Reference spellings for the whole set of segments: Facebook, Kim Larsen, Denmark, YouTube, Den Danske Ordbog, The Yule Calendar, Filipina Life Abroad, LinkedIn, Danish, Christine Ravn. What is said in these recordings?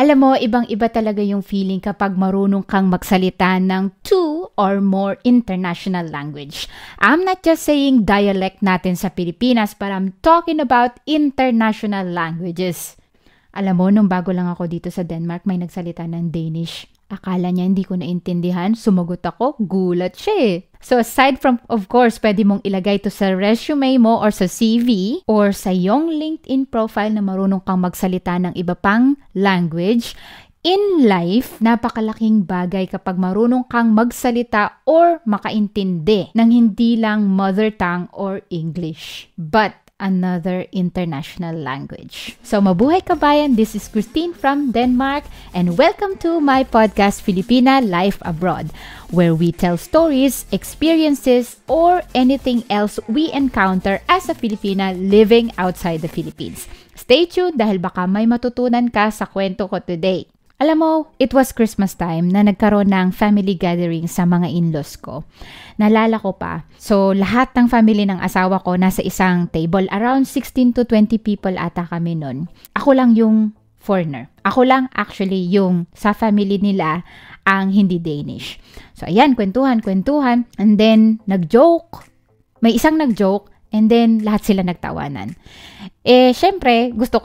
Alam mo, ibang-iba talaga yung feeling kapag marunong kang magsalita ng two or more international language. I'm not just saying dialect natin sa Pilipinas, but I'm talking about international languages. Alam mo, nung bago lang ako dito sa Denmark, may nagsalita ng Danish. Akala niya hindi ko naintindihan, sumagot ako, gulat siya eh. So aside from, of course, pwede mong ilagay ito sa resume mo or sa CV or sa iyong LinkedIn profile na marunong kang magsalita ng iba pang language. In life, napakalaking bagay kapag marunong kang magsalita or makaintindi ng hindi lang mother tongue or English, but another international language. So mabuhay kabayan, this is Christine from Denmark and welcome to my podcast Filipina Life Abroad, where we tell stories, experiences, or anything else we encounter as a Filipina living outside the Philippines. Stay tuned dahil baka may matutunan ka sa kwento ko today. Alam mo, it was Christmas time na nagkaroon ng family gathering sa mga in-laws ko. Naalala ko pa. So, lahat ng family ng asawa ko nasa isang table. Around 16 to 20 people ata kami nun. Ako lang yung foreigner. Ako lang actually yung sa family nila ang hindi Danish. So, ayan, kwentuhan. And then, nag-joke. May isang nag-joke. And then, lahat sila nagtawanan. Eh, syempre, gusto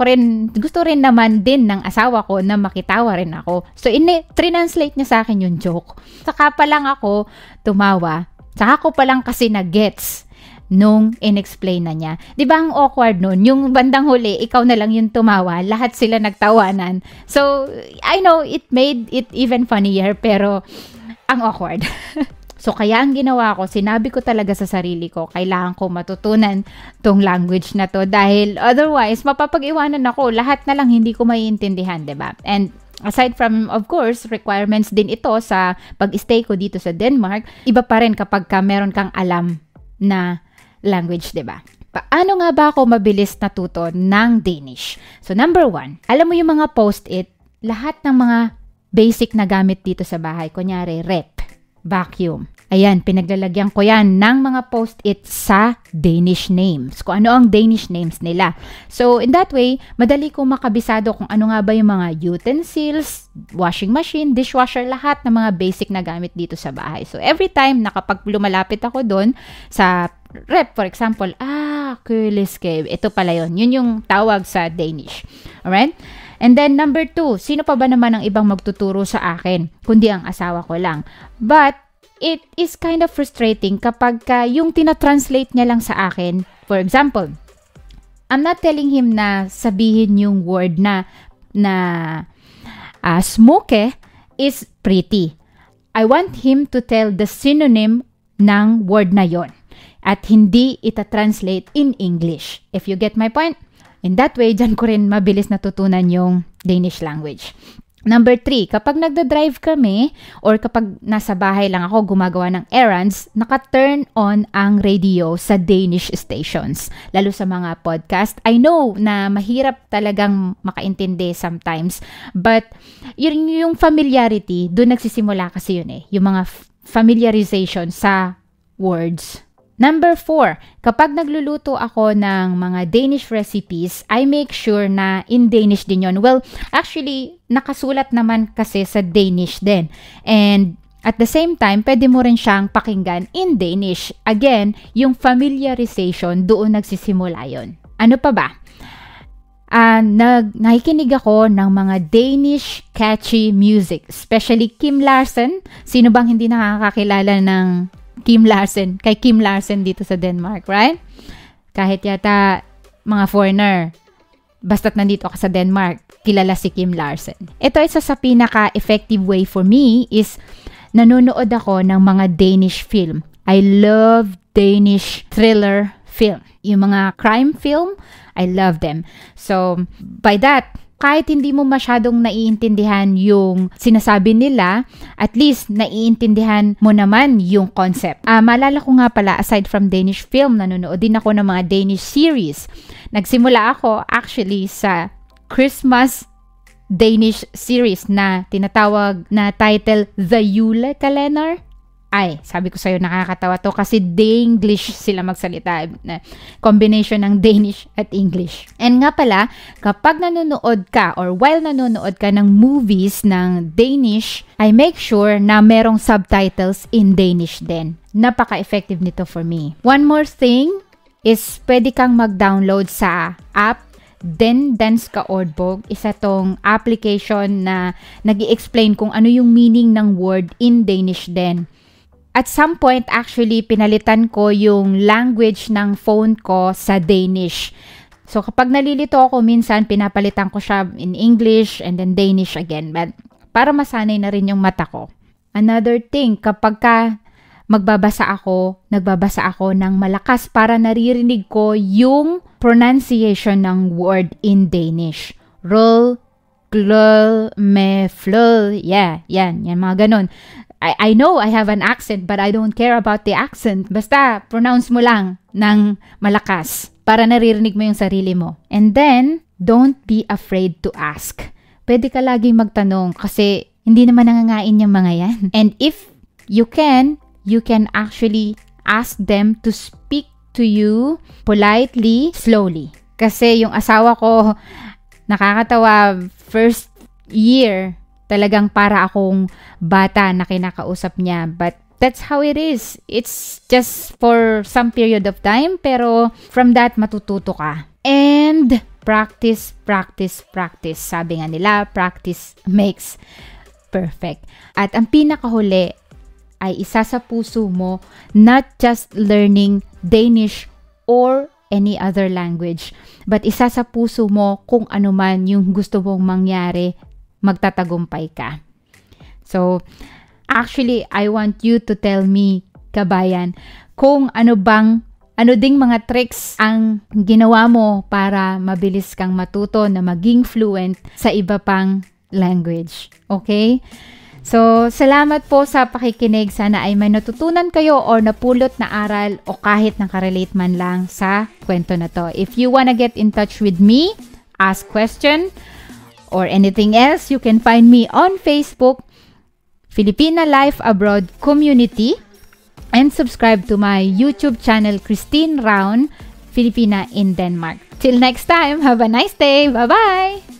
rin naman din ng asawa ko na makitawa rin ako. So, translate niya sa akin yung joke. Saka pa lang ako tumawa. Saka ko pa lang kasi na-gets nung in-explain na niya. Diba ang awkward nun? Yung bandang huli, ikaw na lang yung tumawa. Lahat sila nagtawanan. So, I know, it made it even funnier, pero ang awkward. So, kaya ang ginawa ko, sinabi ko talaga sa sarili ko, kailangan ko matutunan tong language na to dahil otherwise, mapapag-iwanan ako. Lahat na lang hindi ko maiintindihan, diba? And aside from, of course, requirements din ito sa pag-stay ko dito sa Denmark, iba pa rin kapag ka meron kang alam na language, diba? Paano nga ba ako mabilis natuto ng Danish? So, number one, alam mo yung mga post-it, lahat ng mga basic na gamit dito sa bahay, kunyari rep, vacuum. Ayan, pinaglalagyan ko yan ng mga post-it sa Danish names. Kung ano ang Danish names nila. So, in that way, madali kong makabisado kung ano nga ba yung mga utensils, washing machine, dishwasher, lahat ng mga basic na gamit dito sa bahay. So, every time na kapag lumalapit ako doon sa rep, for example, kuliske, ito pala yun. Yun yung tawag sa Danish. Alright? And then, number two, sino pa ba naman ang ibang magtuturo sa akin? Kundi ang asawa ko lang. But, it is kind of frustrating kapag yung tina-translate niya lang sa akin. For example, I'm not telling him na sabihin yung word na smoke is pretty. I want him to tell the synonym ng word na yon at hindi ita-translate in English. If you get my point? In that way, dyan ko rin mabilis natutunan yung Danish language. Number three, kapag nagda-drive kami or kapag nasa bahay lang ako gumagawa ng errands, naka-turn on ang radio sa Danish stations. Lalo sa mga podcast, I know na mahirap talagang makaintindi sometimes, but yung familiarity, doon nagsisimula kasi yun eh, yung mga familiarization sa words. Number four, kapag nagluluto ako ng mga Danish recipes, I make sure na in Danish din yon. Well, actually, nakasulat naman kasi sa Danish din. And at the same time, pwede mo rin siyang pakinggan in Danish. Again, yung familiarization, doon nagsisimula yon. Ano pa ba? Nakikinig ako ng mga Danish catchy music, especially Kim Larsen. Sino bang hindi nakakakilala ng Kim Larsen dito sa Denmark, right? Kahit yata mga foreigner, basta't nandito ako sa Denmark, kilala si Kim Larsen. Ito, isa sa pinaka-effective way for me is nanonood ako ng mga Danish film. I love Danish thriller film. Yung mga crime film, I love them. So, by that, kahit hindi mo masyadong naiintindihan yung sinasabi nila, at least naiintindihan mo naman yung concept. Maalala ko nga pala, aside from Danish film, nanonood din ako ng mga Danish series. Nagsimula ako actually sa Christmas Danish series na tinatawag na title The Yule Calendar. Ay, sabi ko sa'yo, nakakatawa to kasi Denglish sila magsalita. Combination ng Danish at English. And nga pala, kapag nanonood ka or while nanonood ka ng movies ng Danish, ay make sure na merong subtitles in Danish din. Napaka-effective nito for me. One more thing is pwede kang mag-download sa app Den Danske Ordbog. Isa tong application na nag-i-explain kung ano yung meaning ng word in Danish din. At some point, actually, pinalitan ko yung language ng phone ko sa Danish. So, kapag nalilito ako, minsan pinapalitan ko siya in English and then Danish again. But, para masanay na rin yung mata ko. Another thing, kapag ka nagbabasa ako ng malakas para naririnig ko yung pronunciation ng word in Danish. Røl, gløl, me, fløl. Yeah, yan mga ganun. I know I have an accent but I don't care about the accent. Basta, pronounce mo lang ng malakas para naririnig mo yung sarili mo. And then, don't be afraid to ask. Pwede ka laging magtanong kasi hindi naman nangangain yung mga yan. And if you can actually ask them to speak to you politely, slowly. Kasi yung asawa ko, nakakatawa, first year, talagang para akong bata na kinakausap niya. But that's how it is. It's just for some period of time, pero from that, matututo ka. And practice, practice, practice. Sabi nga nila, practice makes perfect. At ang pinakahuli, ay isa sa puso mo, not just learning Danish or any other language, but isa sa puso mo kung ano man yung gusto mong mangyari, magtatagumpay ka. So, actually, I want you to tell me, kabayan, kung ano ding mga tricks ang ginawa mo para mabilis kang matuto na maging fluent sa iba pang language. Okay? So, salamat po sa pakikinig. Sana ay may natutunan kayo o napulot na aral o kahit nakarelate man lang sa kwento na to. If you wanna get in touch with me, ask question, or anything else, you can find me on Facebook, Filipina Life Abroad Community, and subscribe to my YouTube channel, Christine Ravn, Filipina in Denmark. Till next time, have a nice day. Bye-bye!